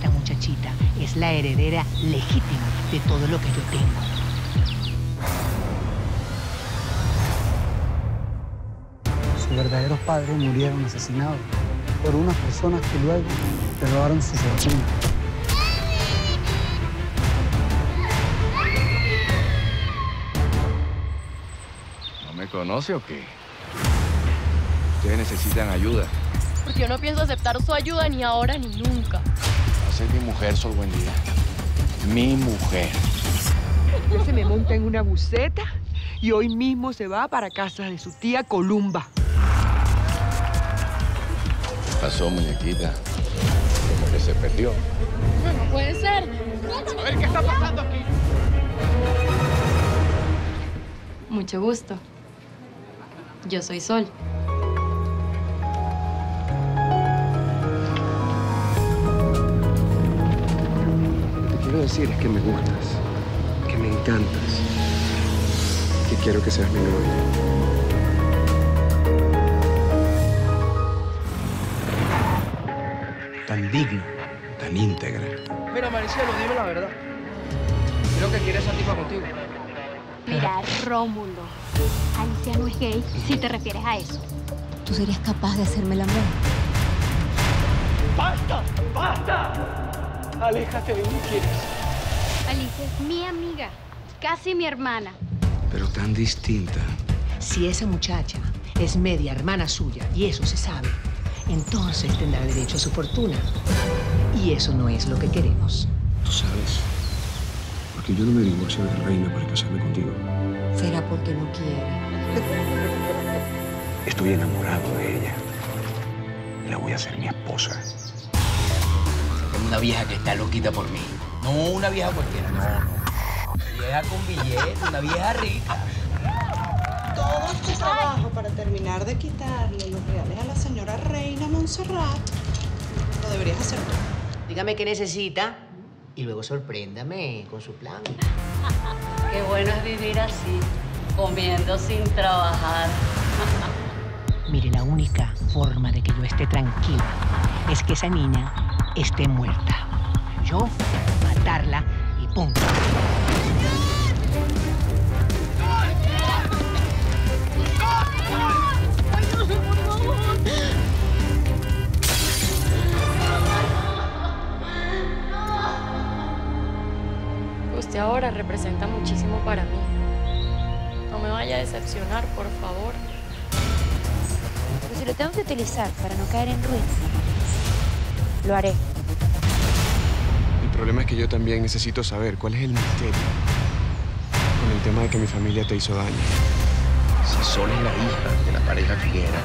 esta muchachita es la heredera legítima de todo lo que yo tengo. Sus verdaderos padres murieron asesinados por unas personas que luego le robaron su fortuna. ¿No me conoce o qué? Ustedes necesitan ayuda. Porque yo no pienso aceptar su ayuda ni ahora ni nunca. Esa es mi mujer, Sol Buen Día. Mi mujer. Ella se me monta en una buseta y hoy mismo se va para casa de su tía Columba. ¿Qué pasó, muñequita? Como que se perdió. No, no puede ser. A ver, ¿qué está pasando aquí? Mucho gusto. Yo soy Sol. Decir es que me gustas, que me encantas, que quiero que seas mi novia. Tan digna, tan íntegra. Mira, Mariciano, dime la verdad. Creo que quieres a ti para contigo. Mira, Rómulo, Alicia no es gay, si te refieres a eso. ¿Tú serías capaz de hacerme el amor? ¡Basta! ¡Basta! Aléjate de mí, ¿quieres? Alicia es mi amiga, casi mi hermana. Pero tan distinta. Si esa muchacha es media hermana suya, y eso se sabe, entonces tendrá derecho a su fortuna. Y eso no es lo que queremos. ¿Tú sabes? Porque yo no me divorcio de Reina para casarme contigo. Será porque no quiera. Estoy enamorado de ella. La voy a hacer mi esposa. Una vieja que está loquita por mí. No una vieja cualquiera. No. Vieja con billete, una vieja rica. Todo este trabajo para terminar de quitarle los reales a la señora Reina Montserrat. Lo deberías hacer tú. Dígame qué necesita y luego sorpréndame con su plan. Qué bueno es vivir así, comiendo sin trabajar. Mire, la única forma de que yo esté tranquila es que esa niña esté muerta. Yo, matarla y punto. Usted ahora representa muchísimo para mí. No me vaya a decepcionar, por favor. Pero si lo tengo que utilizar para no caer en ruinas, lo haré. El problema es que yo también necesito saber cuál es el misterio con el tema de que mi familia te hizo daño. Si Sol es la hija de la pareja Figuera,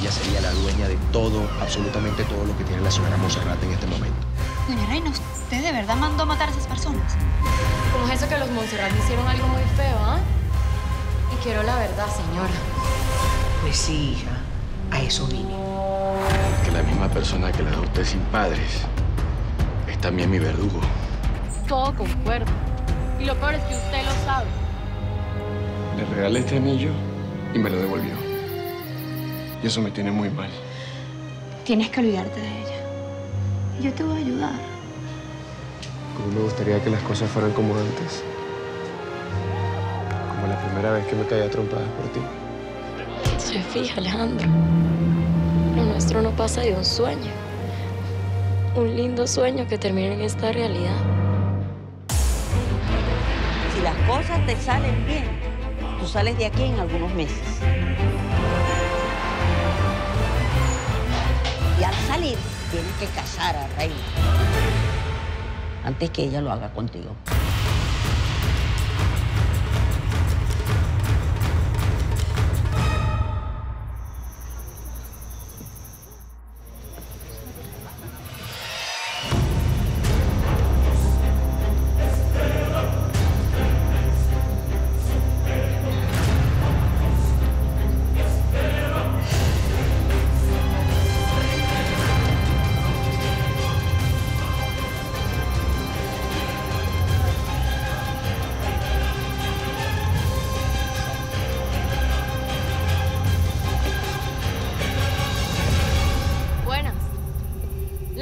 ella sería la dueña de todo, absolutamente todo lo que tiene la señora Montserrat en este momento. Doña Reina, ¿usted de verdad mandó a matar a esas personas? ¿Cómo es eso que los Montserrat hicieron algo muy feo, ah? ¿Eh? Y quiero la verdad, señora. Pues sí, hija, a eso vine. Que la misma persona que la adopté sin padres es también mi verdugo. Todo concuerdo. Y lo peor es que usted lo sabe. Le regalé este anillo y me lo devolvió. Y eso me tiene muy mal. Tienes que olvidarte de ella. Yo te voy a ayudar. Como me gustaría que las cosas fueran como antes. Como la primera vez que me caí a trompadas por ti. Se fija, Alejandro. Lo nuestro no pasa de un sueño. Un lindo sueño que termina en esta realidad. Si las cosas te salen bien, tú sales de aquí en algunos meses. Y al salir, tienes que casar a Reina. Antes que ella lo haga contigo.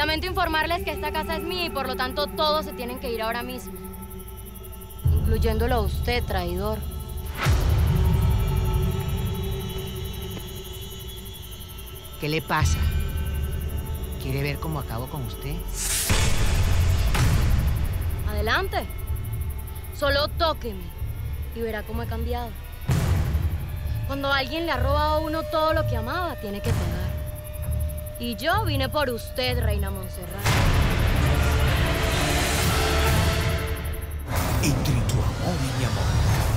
Lamento informarles que esta casa es mía y por lo tanto todos se tienen que ir ahora mismo. Incluyéndolo a usted, traidor. ¿Qué le pasa? ¿Quiere ver cómo acabo con usted? Adelante. Solo tóqueme y verá cómo he cambiado. Cuando alguien le ha robado a uno todo lo que amaba, tiene que pagar. Y yo vine por usted, Reina Montserrat. Entre tu amor y mi amor.